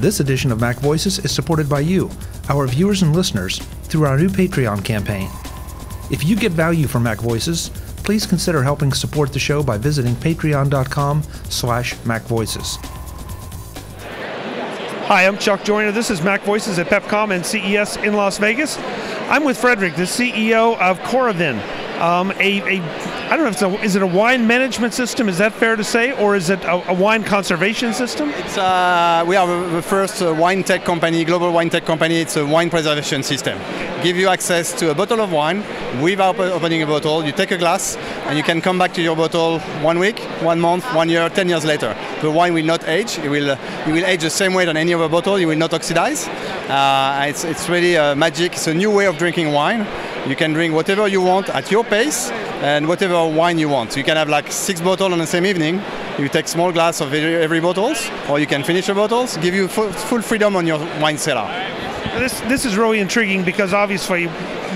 This edition of Mac Voices is supported by you, our viewers and listeners, through our new Patreon campaign. If you get value from Mac Voices, please consider helping support the show by visiting patreon.com/MacVoices. Hi, I'm Chuck Joiner. This is Mac Voices at Pepcom and CES in Las Vegas. I'm with Frederic, the CEO of Coravin. I don't know if it's is it a wine management system? Is that fair to say, or is it a wine conservation system? It's we are the first wine tech company, global wine tech company. It's a wine preservation system. Give you access to a bottle of wine without opening a bottle. You take a glass, and you can come back to your bottle 1 week, 1 month, 1 year, 10 years later. The wine will not age. It will age the same way than any other bottle. You will not oxidize. It's really magic. It's a new way of drinking wine. You can drink whatever you want at your pace and whatever wine you want. You can have like 6 bottles on the same evening. You take small glass of every bottles, or you can finish the bottles. Give you full freedom on your wine cellar. This is really intriguing because obviously,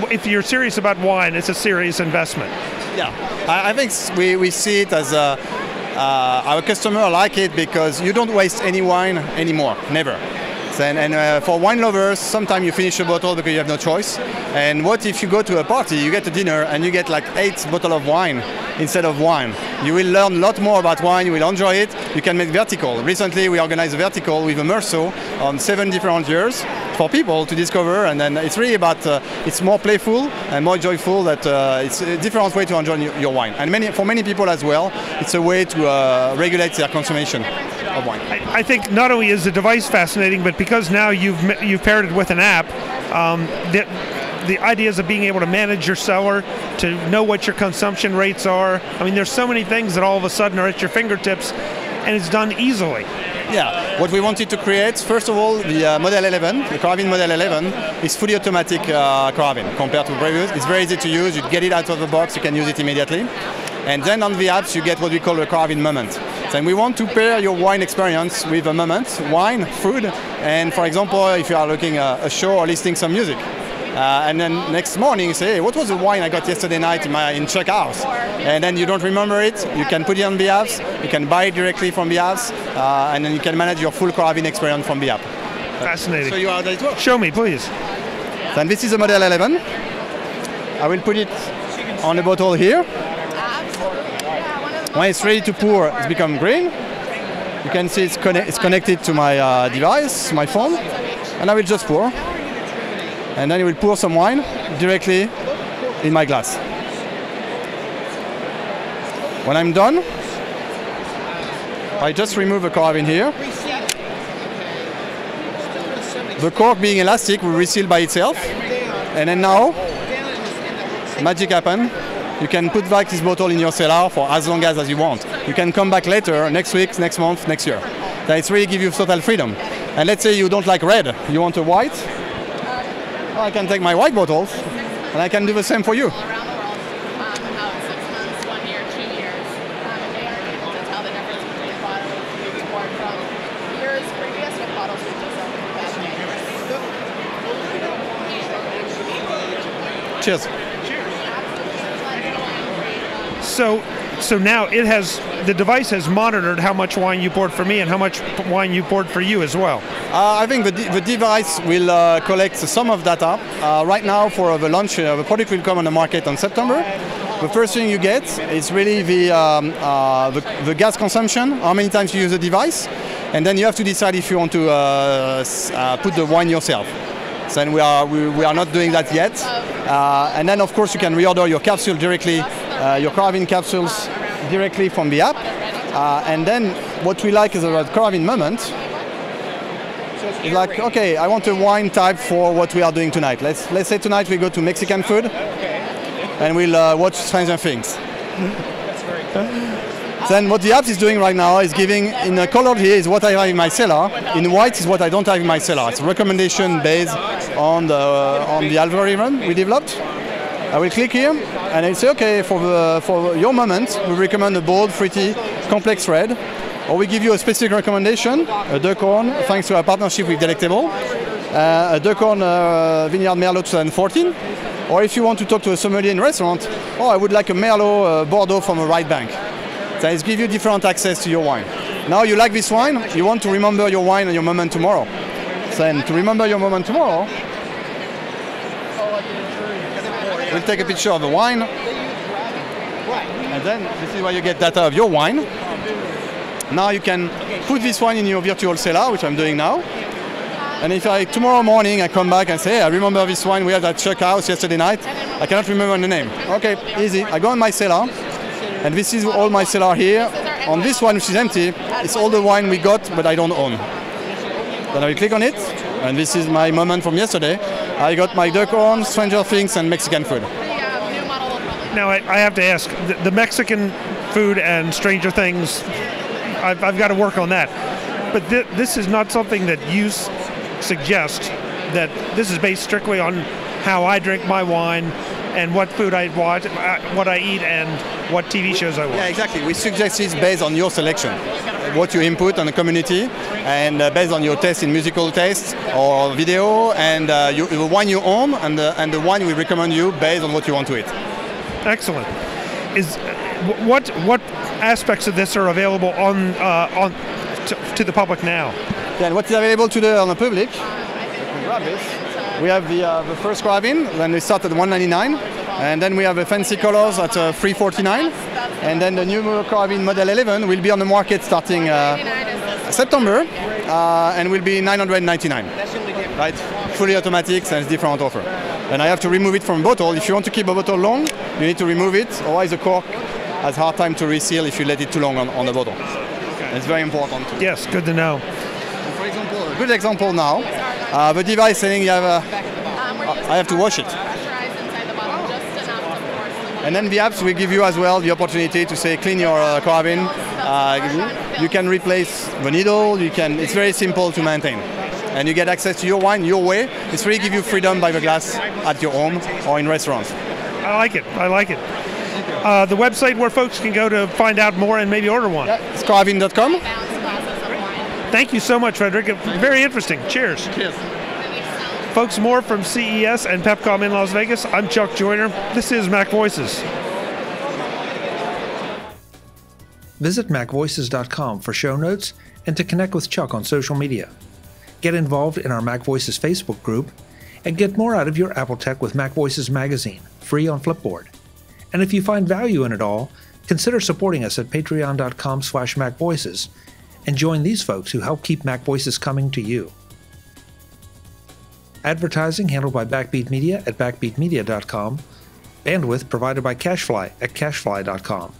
if you're serious about wine, it's a serious investment. Yeah, I think we see it as a. Our customer like it because you don't waste any wine anymore, never. And for wine lovers, sometimes you finish a bottle because you have no choice. And what if you go to a party, you get a dinner, and you get like 8 bottles of wine instead of wine? You will learn a lot more about wine, you will enjoy it. You can make vertical. Recently, we organized a vertical with a Merceau on 7 different years for people to discover. And then it's really about, it's more playful and more joyful. That it's a different way to enjoy your wine. And for many people as well, it's a way to regulate their consumption of wine. I think not only is the device fascinating, but because now you've paired it with an app, the ideas of being able to manage your cellar, to know what your consumption rates are. I mean, there's so many things that all of a sudden are at your fingertips, and it's done easily. Yeah, what we wanted to create, first of all, the Model 11, the Coravin Model 11, is fully automatic Coravin compared to previous. It's very easy to use. You get it out of the box. You can use it immediately. And then on the apps, you get what we call a Coravin moment. And we want to pair your wine experience with a moment, wine, food, and for example, if you are looking at a show or listening some music. And then next morning, you say, hey, what was the wine I got yesterday night in Chuck house? And then you don't remember it. You can put it on the apps. You can buy it directly from the apps. And then you can manage your full Coravin experience from the app. Fascinating. So you are that work. Show me, please. Then this is the Model 11. I will put it on a bottle here. When it's ready to pour, it's become green. You can see it's connected to my device, my phone. And I will just pour. And then it will pour some wine directly in my glass. When I'm done, I just remove the Coravin here. The cork being elastic will reseal by itself. And then now, magic happens. You can put back this bottle in your cellar for as long as you want. You can come back later, next week, next month, next year. That really gives you total freedom. And let's say you don't like red, you want a white. Well, I can take my white bottles, and I can do the same for you. Cheers. So now the device has monitored how much wine you poured for me and how much wine you poured for you as well. I think the device will collect some of data. Right now for the launch, the product will come on the market in September. The first thing you get is really the gas consumption, how many times you use the device, and then you have to decide if you want to put the wine yourself. So then we are not doing that yet. And then of course you can reorder your capsule directly, your Coravin capsules directly from the app. And then what we like is about Coravin moment. It's like, okay, I want a wine type for what we are doing tonight. Let's say tonight we go to Mexican food and we'll watch Stranger Things. Then what the app is doing right now is giving, in a color here is what I have in my cellar, in white is what I don't have in my cellar. It's a recommendation based on the algorithm we developed. I will click here and I'll say, okay, for your moment, we recommend a bold, fruity, complex red, or we give you a specific recommendation, a Decorn, thanks to our partnership with Delectable, a Decorn Vineyard Merlot 2014, or if you want to talk to a sommelier in a restaurant, oh, I would like a Merlot Bordeaux from a right bank. That gives you different access to your wine. Now you like this wine, you want to remember your wine and your moment tomorrow. Then to remember your moment tomorrow, we'll take a picture of the wine, and then this is where you get data of your wine. Now you can put this wine in your virtual cellar, which I'm doing now. And if I, tomorrow morning, I come back and say, hey, I remember this wine we had at Chuck House yesterday night, I cannot remember the name. Okay, easy. I go on my cellar, and this is all my cellar here. On this one, which is empty, it's all the wine we got, but I don't own. Then I click on it, and this is my moment from yesterday. I got my Decorn, Stranger Things, and Mexican food. Now, I have to ask, the Mexican food and Stranger Things, I've got to work on that. But this is not something that you suggest, that this is based strictly on how I drink my wine and what food I watch, what I eat, and what TV shows I watch. Yeah, exactly. We suggest it's based on your selection, what you input on the community, and based on your taste in musical taste or video, and the wine you own, and the wine we recommend you based on what you want to eat. Excellent. What aspects of this are available to the public now? Then what is available today on the public? We have the first Coravin, then we start at $1.99, and then we have the fancy colors at $3.49, and then the new Coravin Model 11 will be on the market starting September, and will be $999. Right, fully automatic, and it's different offer. And I have to remove it from bottle. If you want to keep a bottle long, you need to remove it, otherwise the cork has a hard time to reseal if you let it too long on the bottle. And it's very important. Yes, good to know. For example, a good example now. The device saying you have I have to wash it. And then the apps will give you as well the opportunity to say clean your Coravin. You can replace the needle. You can. It's very simple to maintain, and you get access to your wine your way. It's really give you freedom by the glass at your home or in restaurants. I like it. I like it. The website where folks can go to find out more and maybe order one. Yeah, it's coravin.com. Thank you so much, Frederic. Very interesting. Cheers. Cheers. Folks, more from CES and Pepcom in Las Vegas. I'm Chuck Joiner. This is Mac Voices. Visit MacVoices.com for show notes and to connect with Chuck on social media. Get involved in our Mac Voices Facebook group and get more out of your Apple Tech with Mac Voices magazine, free on Flipboard. And if you find value in it all, consider supporting us at patreon.com/MacVoices and join these folks who help keep Mac Voices coming to you. Advertising handled by Backbeat Media at backbeatmedia.com. Bandwidth provided by Cashfly at cashfly.com.